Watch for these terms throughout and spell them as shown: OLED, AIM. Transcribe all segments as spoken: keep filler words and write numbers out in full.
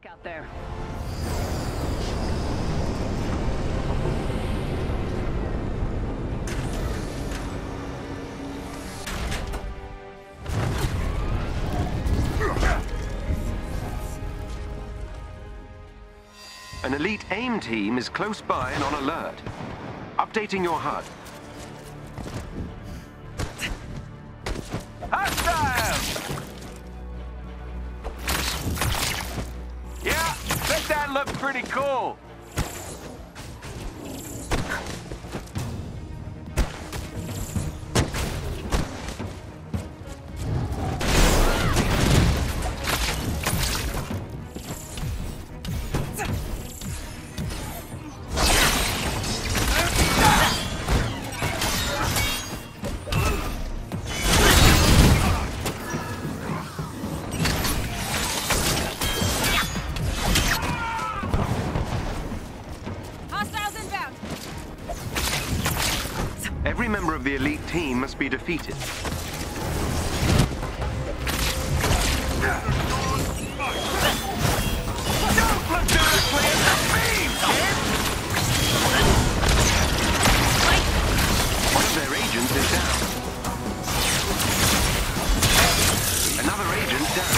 stuck out there. An elite AIM team is close by and on alert. Updating your H U D. Hostile! Yeah, bet that looked pretty cool. Every member of the elite team must be defeated. Don't look directly at the beam, kid! One of their agents is down. Another agent down.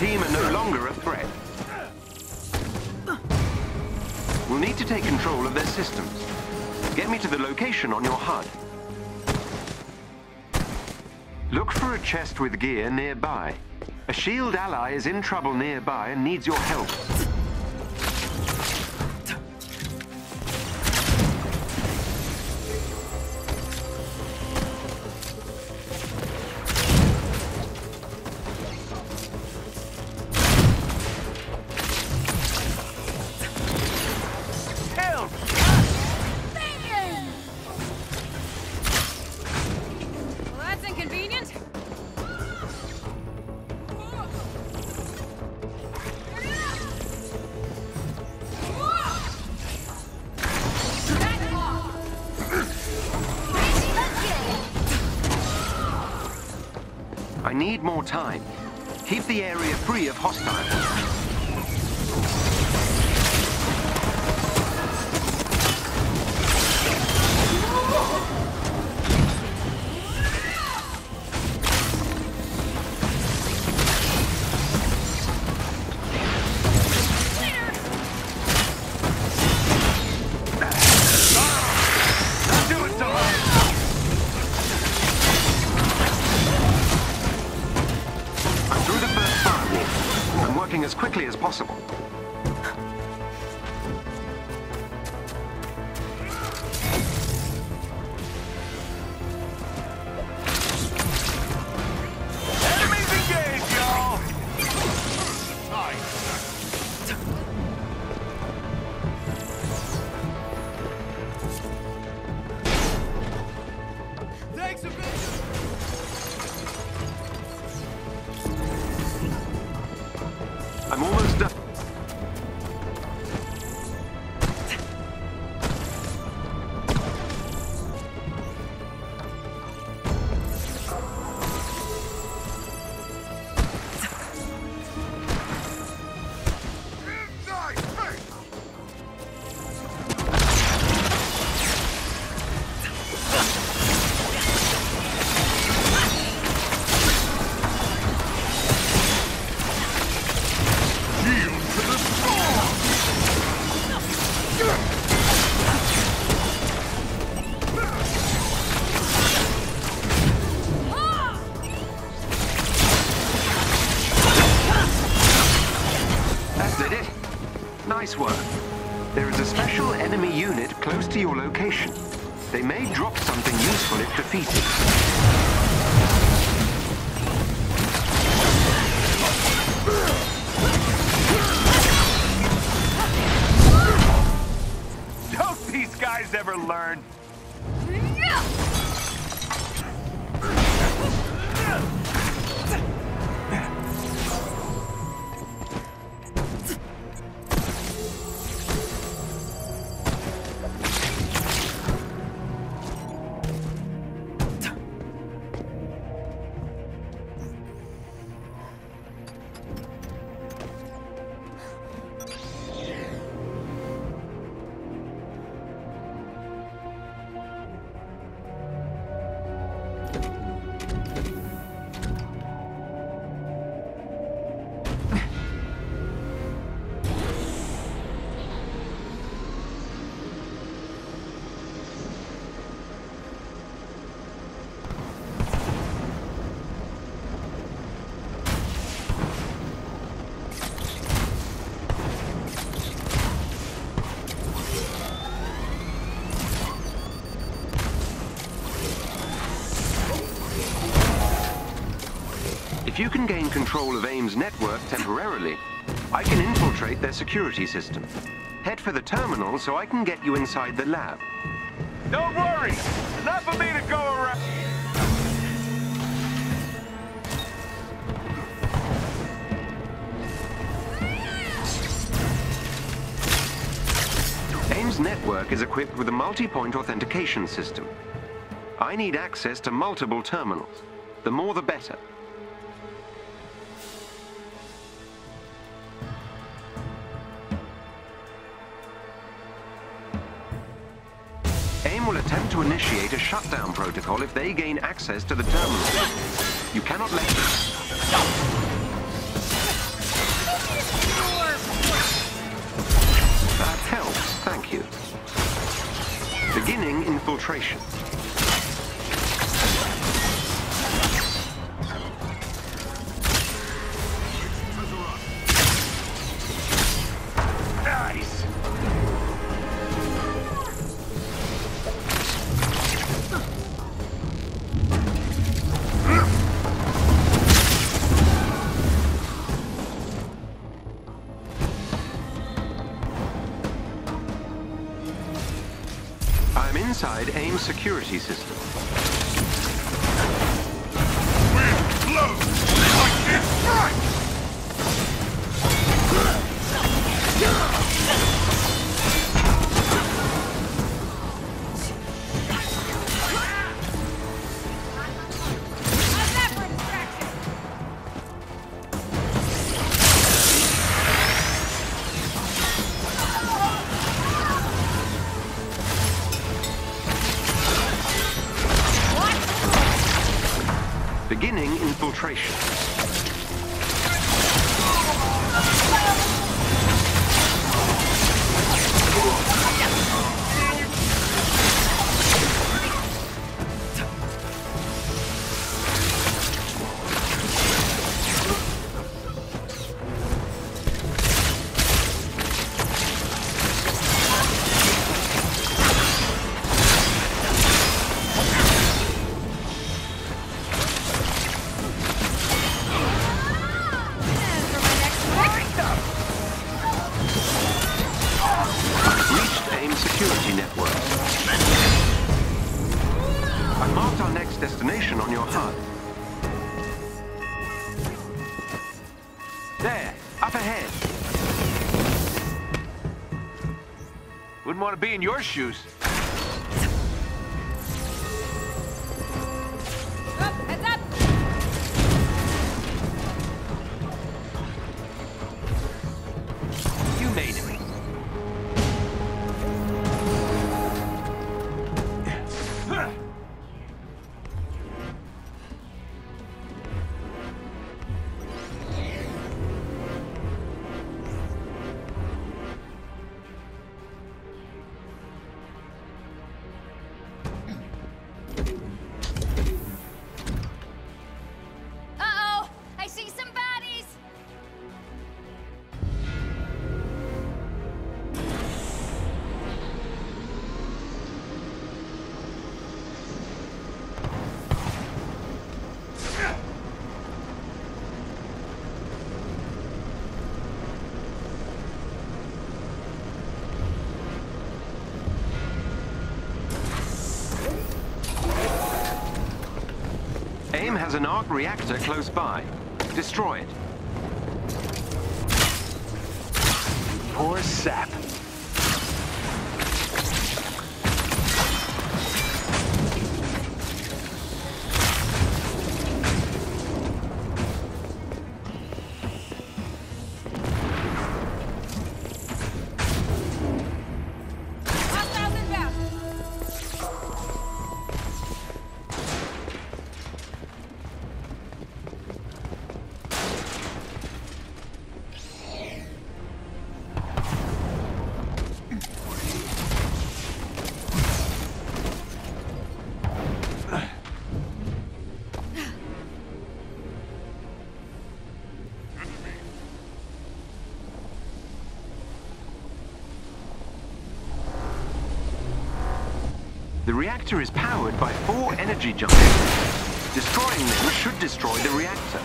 Team are no longer a threat. We'll need to take control of their systems. Get me to the location on your H U D. Look for a chest with gear nearby. A shield ally is in trouble nearby and needs your help. I need more time. Keep the area free of hostiles. As quickly as possible. Enemies engaged, y'all! Nice. Thanks a bit. I'm almost done. Nice work. There is a special enemy unit close to your location. They may drop something useful if defeated. Don't Don't these guys ever learn? If you can gain control of AIM's network temporarily, I can infiltrate their security system. Head for the terminal so I can get you inside the lab. Don't worry! Not for me to go around! AIM's network is equipped with a multi-point authentication system. I need access to multiple terminals. The more the better. AIM will attempt to initiate a shutdown protocol if they gain access to the terminal. You cannot let them. That helps, thank you. Beginning infiltration. I'm inside AIM's security system. Wind blows like this strike! How's that for a distraction? Beginning infiltration. Destination on your H U D. There, up ahead. Wouldn't want to be in your shoes. Up, heads up. You made it. has an arc reactor close by. Destroy it. Poor sap. The reactor is powered by four energy jumpers. Destroying them should destroy the reactor.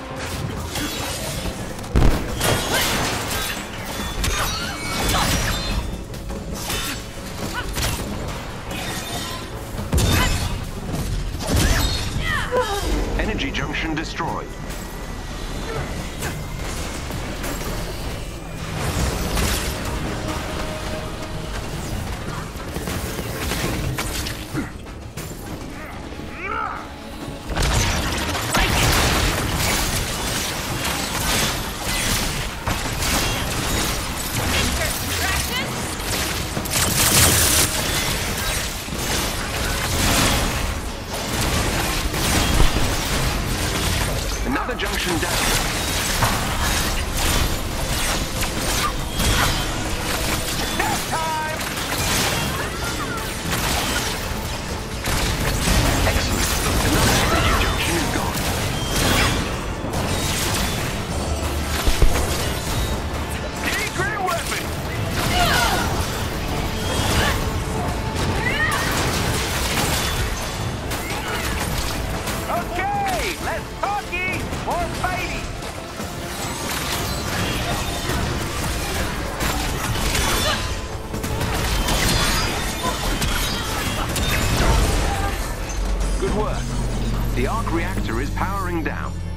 Energy junction destroyed. Junction down. Test time! Excellent. Another energy junction is gone. Degree weapon! Okay, let's talkie! More fighting! Good work. The arc reactor is powering down.